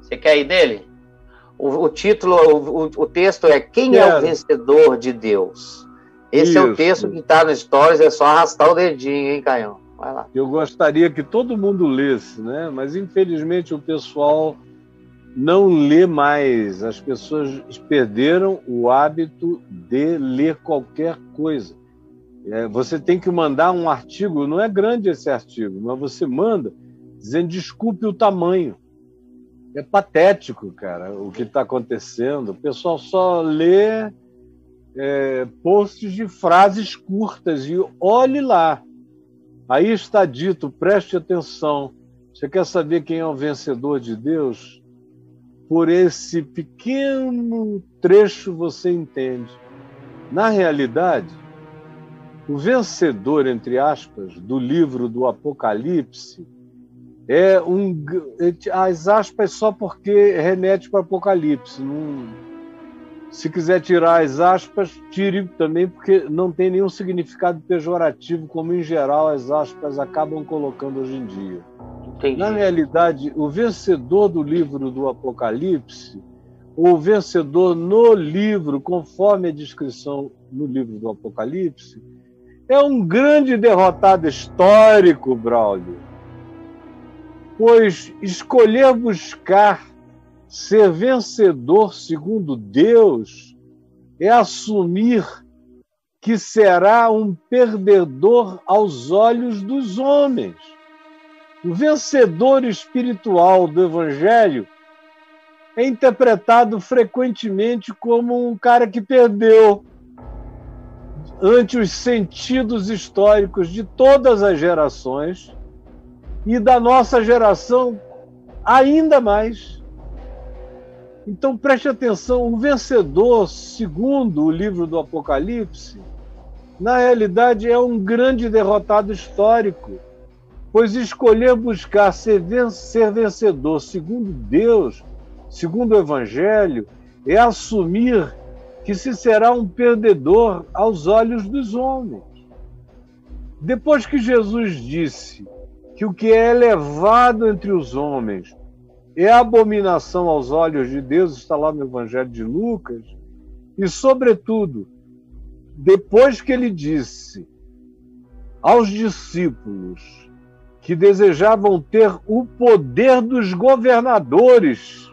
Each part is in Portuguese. Você quer ir dele? O título, o texto é Quem é o Vencedor de Deus? Esse é o texto que está nas histórias, é só arrastar o dedinho, hein, Caião? Vai lá. Eu gostaria que todo mundo lesse, né? Mas infelizmente o pessoal não lê mais. As pessoas perderam o hábito de ler qualquer coisa. Você tem que mandar um artigo, não é grande esse artigo, mas você manda dizendo desculpe o tamanho. É patético, cara, o que está acontecendo. O pessoal só lê posts de frases curtas e olhe lá. Aí está dito, preste atenção. Você quer saber quem é o vencedor de Deus? Por esse pequeno trecho você entende. Na realidade, o vencedor, entre aspas, do livro do Apocalipse é um... As aspas só porque remete para o Apocalipse. Não... Se quiser tirar as aspas, tire também, porque não tem nenhum significado pejorativo, como em geral as aspas acabam colocando hoje em dia. Entendi. Na realidade, o vencedor do livro do Apocalipse, ou o vencedor no livro, conforme a descrição no livro do Apocalipse, é um grande derrotado histórico, Braulio, pois escolher buscar ser vencedor segundo Deus é assumir que será um perdedor aos olhos dos homens. O vencedor espiritual do Evangelho é interpretado frequentemente como um cara que perdeu ante os sentidos históricos de todas as gerações e da nossa geração ainda mais. Então, preste atenção, o vencedor, segundo o livro do Apocalipse, na realidade é um grande derrotado histórico, pois escolher buscar ser vencedor, segundo Deus, segundo o Evangelho, é assumir que se será um perdedor aos olhos dos homens. Depois que Jesus disse que o que é elevado entre os homens é abominação aos olhos de Deus, está lá no Evangelho de Lucas, e, sobretudo, depois que ele disse aos discípulos que desejavam ter o poder dos governadores,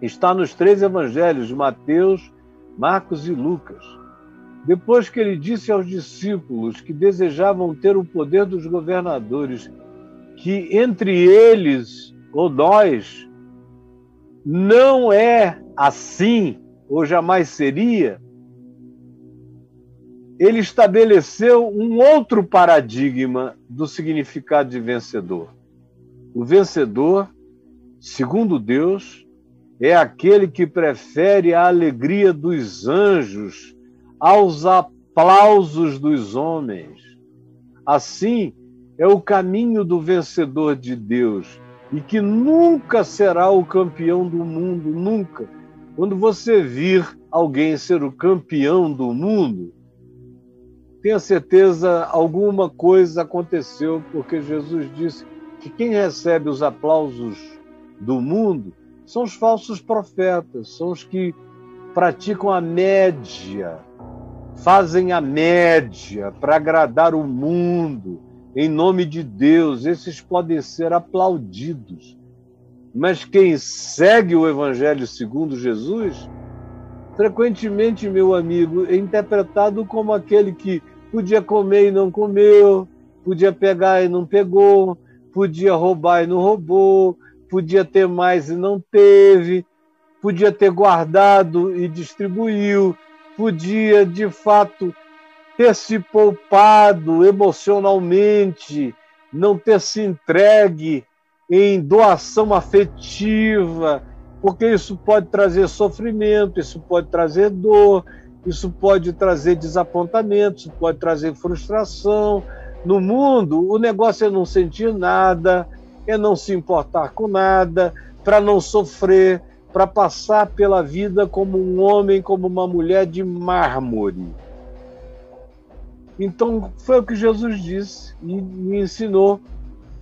está nos 3 Evangelhos, Mateus, Marcos e Lucas. Depois que ele disse aos discípulos que desejavam ter o poder dos governadores, que entre eles ou nós não é assim, ou jamais seria, ele estabeleceu um outro paradigma do significado de vencedor. O vencedor, segundo Deus, é aquele que prefere a alegria dos anjos aos aplausos dos homens. Assim, é o caminho do vencedor de Deus e que nunca será o campeão do mundo, nunca. Quando você vir alguém ser o campeão do mundo, tenha certeza alguma coisa aconteceu, porque Jesus disse que quem recebe os aplausos do mundo são os falsos profetas, são os que praticam a média, fazem a média para agradar o mundo. Em nome de Deus, esses podem ser aplaudidos. Mas quem segue o Evangelho segundo Jesus, frequentemente, meu amigo, é interpretado como aquele que podia comer e não comeu, podia pegar e não pegou, podia roubar e não roubou, podia ter mais e não teve, podia ter guardado e distribuiu, podia, de fato, ter se poupado emocionalmente, não ter se entregue em doação afetiva, porque isso pode trazer sofrimento, isso pode trazer dor, isso pode trazer desapontamento, isso pode trazer frustração. No mundo, o negócio é não sentir nada, é não se importar com nada, para não sofrer, para passar pela vida como um homem, como uma mulher de mármore. Então, foi o que Jesus disse e me ensinou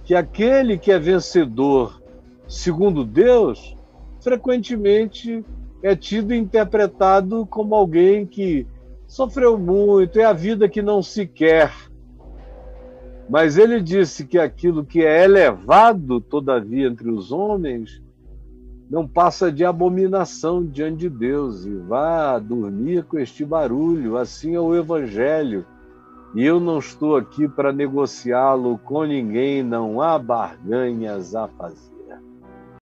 que aquele que é vencedor, segundo Deus, frequentemente é tido e interpretado como alguém que sofreu muito, é a vida que não se quer. Mas ele disse que aquilo que é elevado, todavia, entre os homens, não passa de abominação diante de Deus, e vá dormir com este barulho, assim é o Evangelho. E eu não estou aqui para negociá-lo com ninguém, não há barganhas a fazer.